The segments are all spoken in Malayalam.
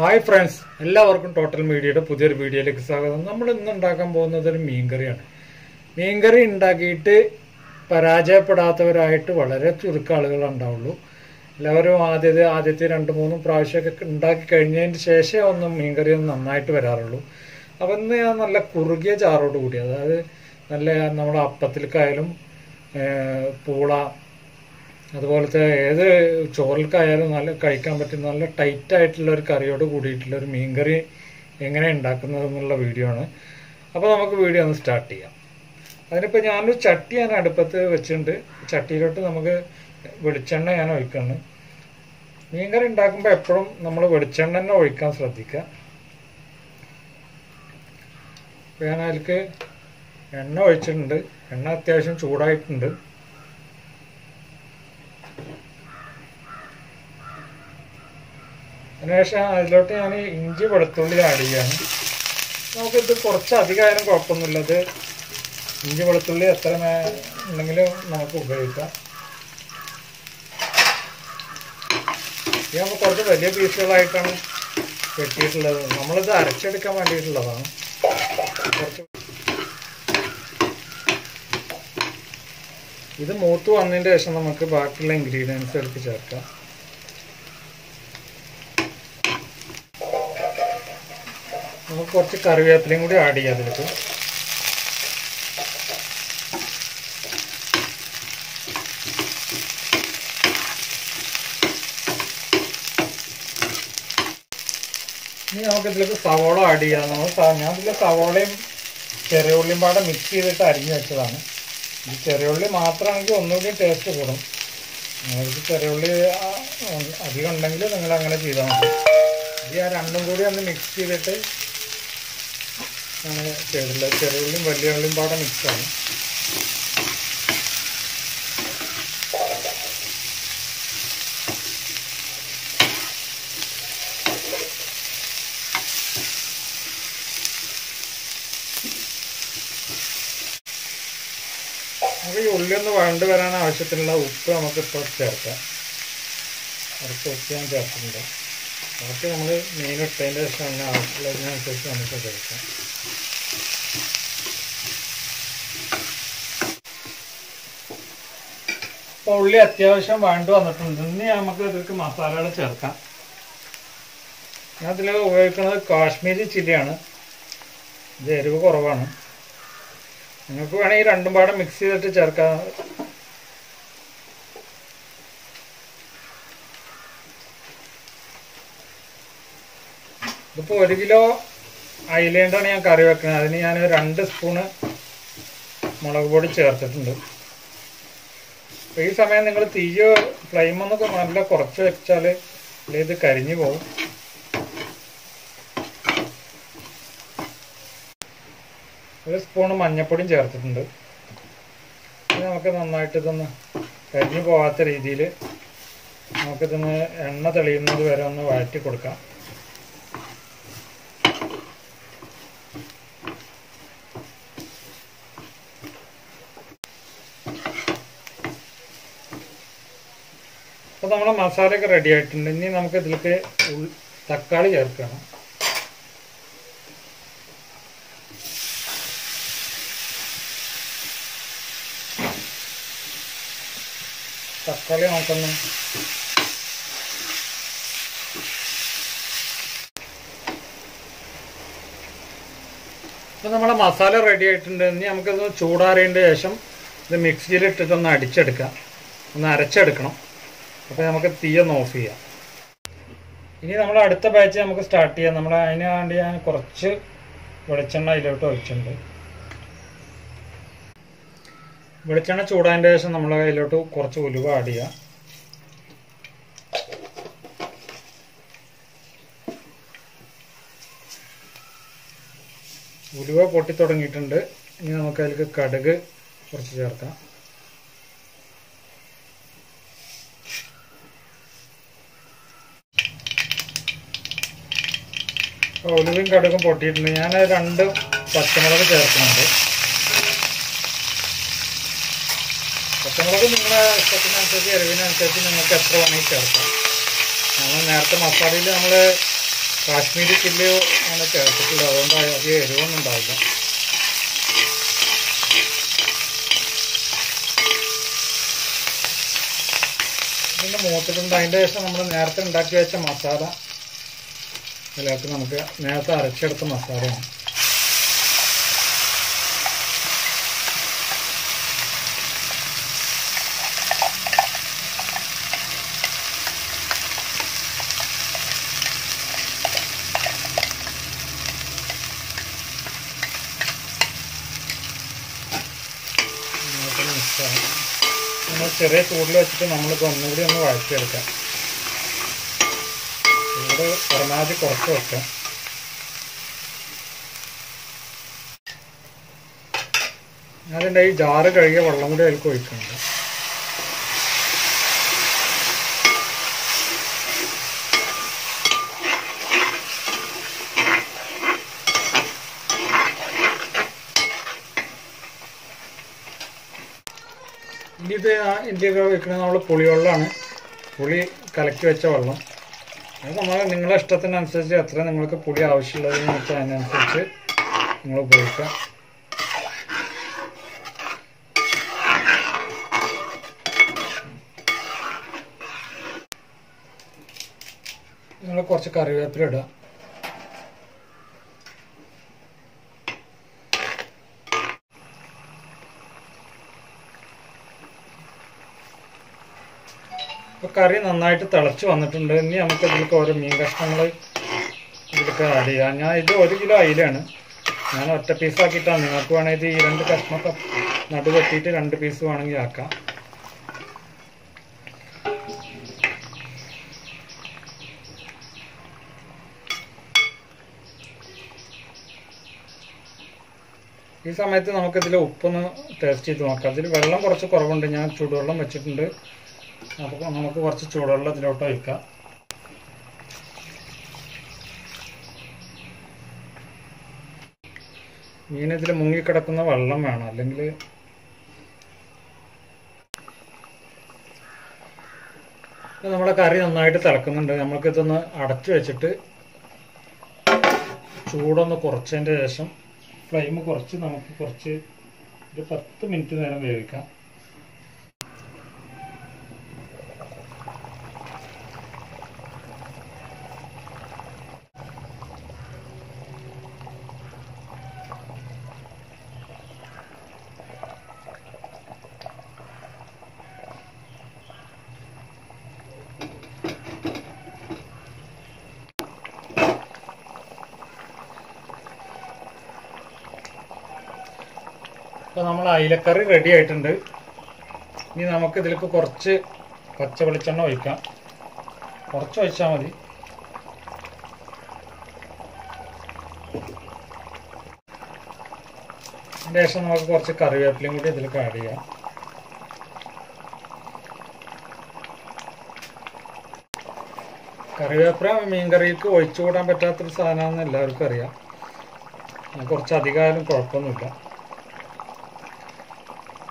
Hi friends, ellaavarkum Total Media pudhiyoru video ilekku swagatham. Nammal innu undakan povunathu oru meen kariyanu. Meen kari undakkiyittu parajayapedathavarayittu valare churukku aalukal undavullu. Ellavarum aadyathe rendu moonu pravasham okke undakki kazhinjadinu shesham onnu meen kari nannayittu vararullu. Appo innu njan nalla kurugiya chaarodu koodi adayathu nalla nammude appathilkkayalum poola അതുപോലെ ഏത് ചോറിൽക്കായാലും നല്ല കഴിക്കാൻ പറ്റുന്ന നല്ല ടൈറ്റ് ആയിട്ടുള്ള ഒരു കറിയോട് കൂടിയിട്ടുള്ള ഒരു മീൻ കറി എങ്ങനെ ഉണ്ടാക്കുന്നത് എന്നുള്ള വീഡിയോ ആണ്. അപ്പോൾ നമുക്ക് വീഡിയോ ഒന്ന് സ്റ്റാർട്ട് ചെയ്യാം. അതിനിപ്പോൾ ഞാനൊരു ചട്ടി ഞാൻ അടുപ്പത്ത് വെച്ചിട്ടുണ്ട്. ചട്ടിയിലോട്ട് നമുക്ക് വെളിച്ചെണ്ണ ഞാൻ ഒഴിക്കുകയാണ്. മീൻ കറി ഉണ്ടാക്കുമ്പോൾ എപ്പോഴും നമ്മൾ വെളിച്ചെണ്ണ തന്നെ ഒഴിക്കാൻ ശ്രദ്ധിക്കുക. അപ്പോൾ ഞാൻ അതിലേക്ക് എണ്ണ ഒഴിച്ചിട്ടുണ്ട്. എണ്ണ അത്യാവശ്യം ചൂടായിട്ടുണ്ട്. അതിനുശേഷം അതിലോട്ട് ഞാൻ ഇഞ്ചി വെളുത്തുള്ളി ആഡ് ചെയ്യാണ്. നമുക്കിത് കുറച്ച് അധികമായാലും കുഴപ്പമൊന്നുമില്ലത്. ഇഞ്ചി വെളുത്തുള്ളി എത്ര ഉണ്ടെങ്കിലും നമുക്ക് ഉപയോഗിക്കാം. ഇത് നമുക്ക് കുറച്ച് വലിയ പീസുകളായിട്ടാണ് വെട്ടിയിട്ടുള്ളത്. നമ്മളിത് അരച്ചെടുക്കാൻ വേണ്ടിയിട്ടുള്ളതാണ്. കുറച്ച് ഇത് മൂത്ത് വന്നതിൻ്റെ ശേഷം നമുക്ക് ബാക്കിയുള്ള ഇൻഗ്രീഡിയൻസ് എടുത്ത് ചേർക്കാം. നമുക്ക് കുറച്ച് കറിവേപ്പിലയും കൂടി ആഡ് ചെയ്യാം അതിലേക്ക്. ഇനി നമുക്കിതിലേക്ക് സവോള ആഡ് ചെയ്യാം. ഞാൻ ഇതിൽ സവോളയും ചെറിയുള്ളിയും പാടെ മിക്സ് ചെയ്തിട്ട് അരിഞ്ഞു വെച്ചതാണ്. ഈ ചെറിയുള്ളി മാത്രമാണെങ്കിൽ ഒന്നുകൂടി ടേസ്റ്റ് കൂടും. നിങ്ങൾക്ക് ചെറിയുള്ളി അധികം ഉണ്ടെങ്കിൽ നിങ്ങളങ്ങനെ ചെയ്താൽ മതി. ഇത് ആ രണ്ടും കൂടി ഒന്ന് മിക്സ് ചെയ്തിട്ട് അങ്ങനെ ചെയ്തിട്ടുള്ളത്. ചെറിയുള്ളിയും വലിയ ഉള്ളിയും പാടെ മിക്സാണ്. നമുക്ക് ഈ ഉള്ളിയൊന്ന് വഴണ്ട് വരാൻ ആവശ്യത്തിനുള്ള ഉപ്പ് നമുക്കിപ്പോൾ ചേർക്കാം. കുറച്ച് ഉപ്പ് ഞാൻ ചേർത്തിട്ടുണ്ട്. ബാക്കി നമ്മൾ മീൻ ഇട്ടതിൻ്റെ ശേഷം ആവശ്യമുള്ളതിനനുസരിച്ച് നമുക്ക് ചേർക്കാം. അപ്പോൾ ഉള്ളി അത്യാവശ്യം വേണ്ടി വന്നിട്ടുണ്ട്. ഇനി നമുക്ക് ഇതിലേക്ക് മസാലകൾ ചേർക്കാം. ഞാൻ ഇതിൽ ഉപയോഗിക്കുന്നത് കാശ്മീരി ചില്ലിയാണ്. ഇത് എരിവ് കുറവാണ്. നിങ്ങൾക്ക് വേണമെങ്കിൽ രണ്ടും പാടെ മിക്സ് ചെയ്തിട്ട് ചേർക്കാം. ഇതിപ്പോൾ 1 കിലോ അയിലേണ്ടാണ് ഞാൻ കറി വെക്കുന്നത്. അതിന് ഞാൻ 2 സ്പൂണ് മുളക് പൊടി ചേർത്തിട്ടുണ്ട്. അപ്പോൾ ഈ സമയം നിങ്ങൾ തീയോ ഫ്ലൈമൊന്നൊക്കെ നല്ല കുറച്ച് വെച്ചാൽ ഇത് കരിഞ്ഞു പോകും. ഒരു സ്പൂണ് മഞ്ഞപ്പൊടിയും ചേർത്തിട്ടുണ്ട്. നമുക്ക് നന്നായിട്ട് ഇതൊന്ന് കരിഞ്ഞു പോകാത്ത രീതിയിൽ നമുക്കിതൊന്ന് എണ്ണ തെളിയുന്നത് വരെ ഒന്ന് വഴറ്റി കൊടുക്കാം. അപ്പോൾ നമ്മുടെ മസാലയൊക്കെ റെഡി ആയിട്ടുണ്ട്. ഇനി നമുക്ക് ഇതിലേക്ക് തക്കാളി ചേർക്കണം. തക്കാളി നോക്കുന്നു. അപ്പോൾ നമ്മുടെ മസാല റെഡി ആയിട്ടുണ്ട്. ഇനി നമുക്കിത് ചൂടാറിയതിൻ്റെ ശേഷം ഇത് മിക്സിയിലിട്ടിട്ടൊന്ന് അടിച്ചെടുക്കാം. ഒന്ന് അരച്ചെടുക്കണം. അപ്പോൾ നമുക്ക് തീയൊന്ന് ഓഫ് ചെയ്യാം. ഇനി നമ്മൾ അടുത്ത ബാച്ച് നമുക്ക് സ്റ്റാർട്ട് ചെയ്യാം. നമ്മൾ അതിന് വേണ്ടി ഞാൻ കുറച്ച് വെളിച്ചെണ്ണ അതിലോട്ട് ഒഴിച്ചിട്ടുണ്ട്. വെളിച്ചെണ്ണ ചൂടായതിൻ്റെ ശേഷം നമ്മൾ അതിലോട്ട് കുറച്ച് ഉലുവ ആഡ് ചെയ്യാം. ഉലുവ പൊട്ടി തുടങ്ങിയിട്ടുണ്ട്. ഇനി നമുക്ക് അതിലേക്ക് കടുക് കുറച്ച് ചേർക്കാം. ഉലുവയും കടുകും പൊട്ടിയിട്ടുണ്ട്. ഞാൻ 2 പച്ചമുളക് ചേർക്കുന്നുണ്ട്. പച്ചമുളക് നിങ്ങളുടെ ഇഷ്ടത്തിനനുസരിച്ച് എരിവിനനുസരിച്ച് നിങ്ങൾക്ക് എത്ര വേണമെങ്കിൽ ചേർക്കാം. നമ്മൾ നേരത്തെ മസാലയിൽ നമ്മൾ കാശ്മീരി ചില്ലിയോ അങ്ങനെ ചേർത്തിട്ടില്ല, അതുകൊണ്ടാണ് അധികം എരിവൊന്നും ഉണ്ടാവില്ല. ഇതിൻ്റെ മൂത്തിട്ടുണ്ട്. അതിൻ്റെ ശേഷം നമ്മൾ നേരത്തെ ഉണ്ടാക്കി വെച്ച മസാല ഇതിലേക്ക് നമുക്ക് നേരത്തെ അരച്ചെടുത്ത മസാലയാണ്. നമ്മൾ ചെറിയ ചൂടിൽ വെച്ചിട്ട് നമ്മളിപ്പോൾ ഒന്നുകൂടി ഒന്ന് വഴച്ചെടുക്കാം. ചൂട് പരമാവധി കുറച്ച് വെക്കാം. അതിൻ്റെ ഈ ജാറ് കഴുകിയ വെള്ളം കൂടി അതിൽ ഒഴിക്കുന്നുണ്ട്. ഇനി ഇത് ഇതിലേക്ക് വയ്ക്കുന്നത് നമ്മൾ പുളിവെള്ളമാണ്, പുളി കലക്കി വെച്ച വെള്ളം. അത് നമ്മൾ നിങ്ങളുടെ ഇഷ്ടത്തിനനുസരിച്ച് എത്ര നിങ്ങൾക്ക് പുളി ആവശ്യമുള്ളതെന്ന് വെച്ചാൽ അതിനനുസരിച്ച് നിങ്ങൾ ഉപയോഗിക്കാം. നിങ്ങൾ കുറച്ച് കറിവേപ്പില ഇടുക. ഇപ്പോൾ കറി നന്നായിട്ട് തിളച്ച് വന്നിട്ടുണ്ട്. ഇനി നമുക്ക് ഇതിലേക്ക് ഓരോ മീൻ കഷ്ണങ്ങൾ ഇതിലേക്ക് ആഡ് ചെയ്യാം. ഞാൻ ഇത് 1 കിലോ അയിലാണ് ഞാൻ ഒറ്റ പീസാക്കിയിട്ടാണ്. നിങ്ങൾക്ക് വേണമെങ്കിൽ ഈ 2 കഷ്ണമൊക്കെ നടുവെട്ടിയിട്ട് 2 പീസ് വേണമെങ്കിൽ ആക്കാം. ഈ സമയത്ത് നമുക്കിതിൽ ഉപ്പൊന്ന് ടേസ്റ്റ് ചെയ്ത് നോക്കാം. അതിൽ വെള്ളം കുറച്ച് കുറവുണ്ട്, ഞാൻ ചൂടുവെള്ളം വെച്ചിട്ടുണ്ട്. അപ്പോൾ നമുക്ക് കുറച്ച് ചൂടുവെള്ളം ഇതിലോട്ട് ഒഴിക്കാം. മീനിതിൽ മുങ്ങിക്കിടക്കുന്ന വെള്ളം വേണം, അല്ലെങ്കിൽ നമ്മുടെ കറി നന്നായിട്ട് തിളക്കുന്നുണ്ട്. നമ്മൾക്കിതൊന്ന് അടച്ചു വെച്ചിട്ട് ചൂടൊന്ന് കുറച്ചതിൻ്റെ ശേഷം ഫ്ലെയിം കുറച്ച് നമുക്ക് കുറച്ച് ഒരു 10 മിനിറ്റ് നേരം വേവിക്കാം. അപ്പോൾ നമ്മൾ അയിലക്കറി റെഡി ആയിട്ടുണ്ട്. ഇനി നമുക്ക് ഇതിലേക്ക് കുറച്ച് പച്ച വെളിച്ചെണ്ണ ഒഴിക്കാം. കുറച്ച് ഒഴിച്ചാൽ മതി. അതിൻ്റെ ശേഷം നമുക്ക് കുറച്ച് കറിവേപ്പിലയും കൂടി ഇതിലേക്ക് ആഡ് ചെയ്യാം. കറിവേപ്പില മീൻകറിക്ക് ഒഴിച്ചുകൂടാൻ പറ്റാത്തൊരു സാധനമാണെന്ന് എല്ലാവർക്കും അറിയാം. കുറച്ച് അധികമായാലും കുഴപ്പമൊന്നുമില്ല.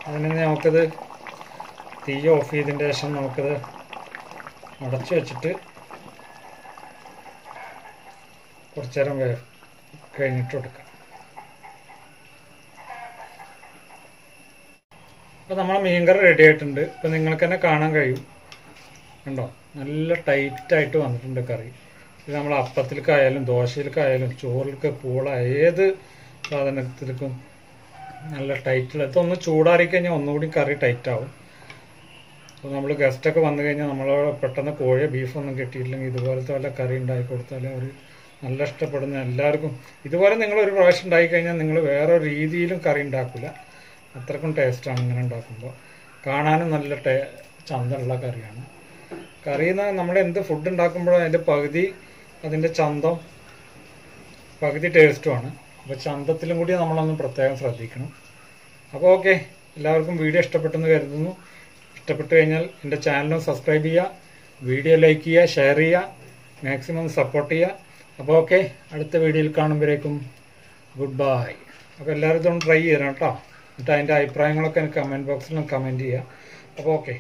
അതിന് നമുക്കത് തീ ഓഫ് ചെയ്തതിൻ്റെ ശേഷം നമുക്കത് അടച്ചു വെച്ചിട്ട് കുറച്ചു നേരം കഴിഞ്ഞിട്ട് കൊടുക്കാം. അപ്പോൾ നമ്മൾ മീൻകറി റെഡി ആയിട്ടുണ്ട്. ഇപ്പോൾ നിങ്ങൾക്ക് തന്നെ കാണാൻ കഴിയും, കണ്ടോ, നല്ല ടൈറ്റായിട്ട് വന്നിട്ടുണ്ട് കറി. ഇത് നമ്മൾ അപ്പത്തിലേക്കായാലും ദോശയിലേക്കായാലും ചോറിലേക്ക് പൂള ഏത് സാധനത്തിലേക്കും നല്ല ടൈറ്റുള്ള. ഇതൊന്ന് ചൂടാറി കഴിഞ്ഞാൽ ഒന്നുകൂടി കറി ടൈറ്റാവും. അപ്പോൾ നമ്മൾ ഗസ്റ്റൊക്കെ വന്നു കഴിഞ്ഞാൽ നമ്മൾ പെട്ടെന്ന് കോഴിയോ ബീഫൊന്നും കിട്ടിയിട്ടില്ലെങ്കിൽ ഇതുപോലത്തെ വല്ല കറി ഉണ്ടാക്കി കൊടുത്താൽ അവർ നല്ല ഇഷ്ടപ്പെടുന്ന എല്ലാവർക്കും. ഇതുപോലെ നിങ്ങൾ ഒരു പ്രാവശ്യം ഉണ്ടാക്കി കഴിഞ്ഞാൽ നിങ്ങൾ വേറെ രീതിയിലും കറി ഉണ്ടാക്കില്ല. അത്രക്കും ടേസ്റ്റാണ് ഇങ്ങനെ ഉണ്ടാക്കുമ്പോൾ. കാണാനും നല്ല ചന്തമുള്ള കറിയാണ്. കറിയെന്ന് നമ്മൾ എന്ത് ഫുഡ് ഉണ്ടാക്കുമ്പോഴും അതിൻ്റെ പകുതി അതിൻ്റെ ചന്തം പകുതി ടേസ്റ്റുമാണ്. അപ്പോൾ ചന്തത്തിലും കൂടി നമ്മളൊന്ന് പ്രത്യേകം ശ്രദ്ധിക്കണം. അപ്പോൾ ഓക്കെ, എല്ലാവർക്കും വീഡിയോ ഇഷ്ടപ്പെട്ടെന്ന് കരുതുന്നു. ഇഷ്ടപ്പെട്ടു കഴിഞ്ഞാൽ എൻ്റെ ചാനലും സബ്സ്ക്രൈബ് ചെയ്യുക, വീഡിയോ ലൈക്ക് ചെയ്യുക, ഷെയർ ചെയ്യുക, മാക്സിമം സപ്പോർട്ട് ചെയ്യുക. അപ്പോൾ ഓക്കെ, അടുത്ത വീഡിയോയിൽ കാണുമ്പോഴേക്കും ഗുഡ് ബൈ. അപ്പോൾ എല്ലാവരും ഇതൊന്ന് ട്രൈ ചെയ്യണം കേട്ടോ. എന്നിട്ട് അതിൻ്റെ അഭിപ്രായങ്ങളൊക്കെ എനിക്ക് കമൻറ്റ് ബോക്സിലും കമൻറ്റ് ചെയ്യുക. അപ്പോൾ ഓക്കെ.